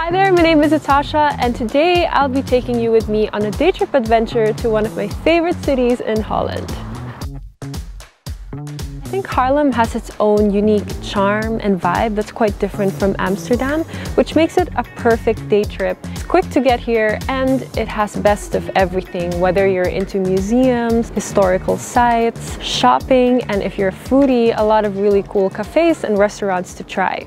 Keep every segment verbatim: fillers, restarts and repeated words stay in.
Hi there, my name is Natasha and today I'll be taking you with me on a day trip adventure to one of my favorite cities in Holland. I think Haarlem has its own unique charm and vibe that's quite different from Amsterdam, which makes it a perfect day trip. It's quick to get here and it has best of everything, whether you're into museums, historical sites, shopping, and if you're a foodie, a lot of really cool cafes and restaurants to try.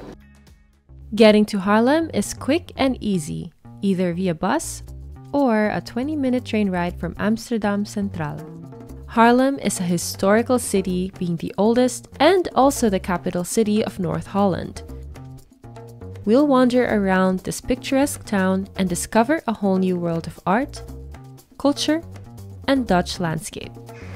Getting to Haarlem is quick and easy, either via bus or a twenty minute train ride from Amsterdam Centraal. Haarlem is a historical city, being the oldest and also the capital city of North Holland. We'll wander around this picturesque town and discover a whole new world of art, culture, and Dutch landscape.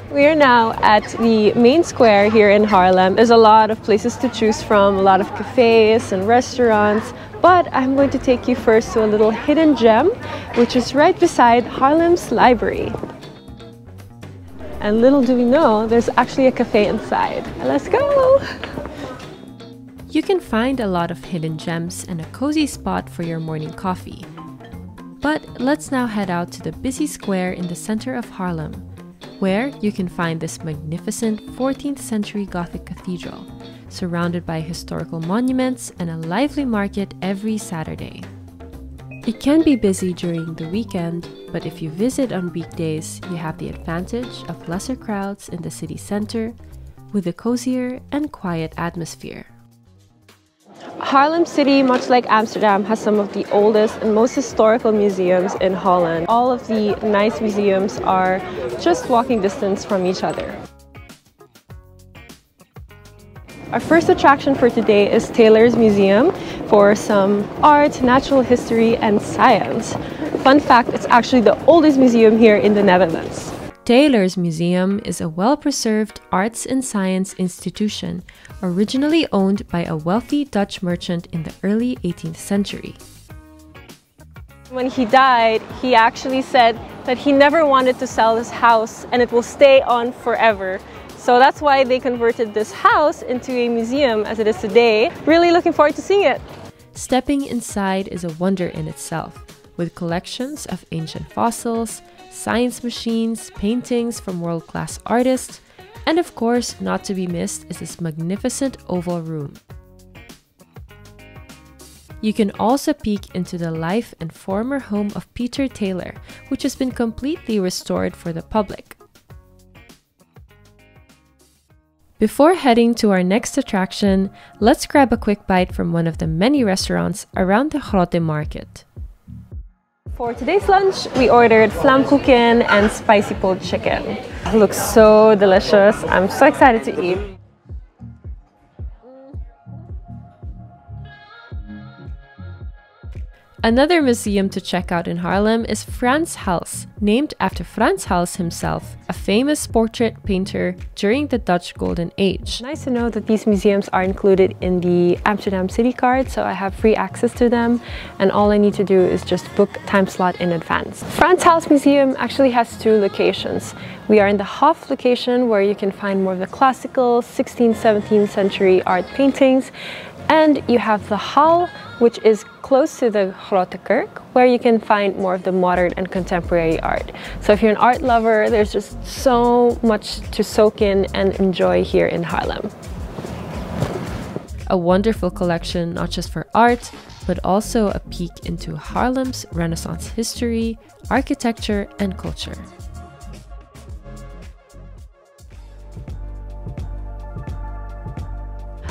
We are now at the main square here in Haarlem. There's a lot of places to choose from, a lot of cafes and restaurants, but I'm going to take you first to a little hidden gem, which is right beside Haarlem's library. And little do we know, there's actually a cafe inside. Let's go! You can find a lot of hidden gems and a cozy spot for your morning coffee. But let's now head out to the busy square in the center of Haarlem, where you can find this magnificent fourteenth century Gothic cathedral, surrounded by historical monuments and a lively market every Saturday. It can be busy during the weekend, but if you visit on weekdays, you have the advantage of lesser crowds in the city center with a cozier and quiet atmosphere. Haarlem City, much like Amsterdam, has some of the oldest and most historical museums in Holland. All of the nice museums are just walking distance from each other. Our first attraction for today is Teylers Museum for some art, natural history, and science. Fun fact, it's actually the oldest museum here in the Netherlands. Teylers Museum is a well-preserved arts and science institution originally owned by a wealthy Dutch merchant in the early eighteenth century. When he died, he actually said that he never wanted to sell his house and it will stay on forever. So that's why they converted this house into a museum as it is today. Really looking forward to seeing it! Stepping inside is a wonder in itself, with collections of ancient fossils, science machines, paintings from world-class artists, and of course, not to be missed is this magnificent oval room. You can also peek into the life and former home of Peter Taylor, which has been completely restored for the public. Before heading to our next attraction, let's grab a quick bite from one of the many restaurants around the Grote Market. For today's lunch, we ordered vleeskoeken and spicy pulled chicken. It looks so delicious. I'm so excited to eat. Another museum to check out in Haarlem is Frans Hals, named after Frans Hals himself, a famous portrait painter during the Dutch Golden Age. Nice to know that these museums are included in the Amsterdam City Card, so I have free access to them, and all I need to do is just book time slot in advance. Frans Hals Museum actually has two locations. We are in the Hof location, where you can find more of the classical sixteenth, seventeenth century art paintings, and you have the Hal, which is close to the Grote Kerk, where you can find more of the modern and contemporary art. So if you're an art lover, there's just so much to soak in and enjoy here in Haarlem. A wonderful collection, not just for art, but also a peek into Haarlem's Renaissance history, architecture, and culture.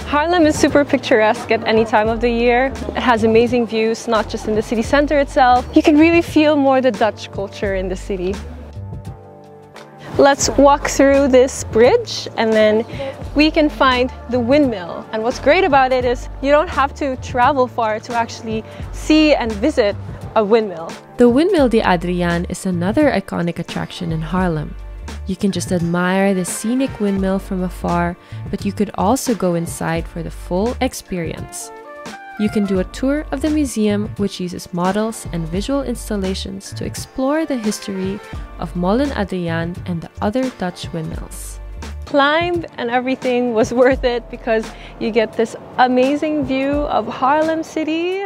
Haarlem is super picturesque at any time of the year. It has amazing views, not just in the city center itself. You can really feel more the Dutch culture in the city. Let's walk through this bridge and then we can find the windmill. And what's great about it is you don't have to travel far to actually see and visit a windmill. The Windmill de Adriaan is another iconic attraction in Haarlem. You can just admire the scenic windmill from afar, but you could also go inside for the full experience. You can do a tour of the museum, which uses models and visual installations to explore the history of Molen Adriaan and the other Dutch windmills. Climb and everything was worth it because you get this amazing view of Haarlem City.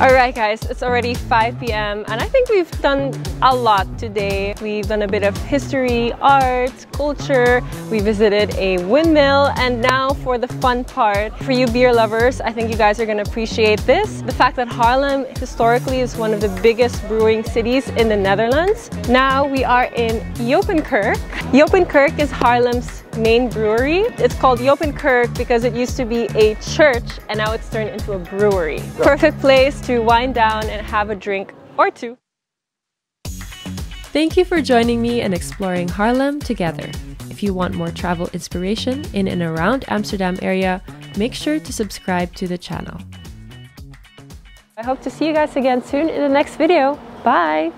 Alright guys, it's already five p m and I think we've done a lot today. We've done a bit of history, art, culture, we visited a windmill, and now for the fun part. For you beer lovers, I think you guys are going to appreciate this. The fact that Haarlem historically is one of the biggest brewing cities in the Netherlands. Now we are in Jopenkerk. Jopenkerk is Haarlem's main brewery. It's called Jopenkerk because it used to be a church and now it's turned into a brewery. Perfect place to wind down and have a drink or two. Thank you for joining me and exploring Haarlem together. If you want more travel inspiration in and around Amsterdam area, make sure to subscribe to the channel. I hope to see you guys again soon in the next video. Bye!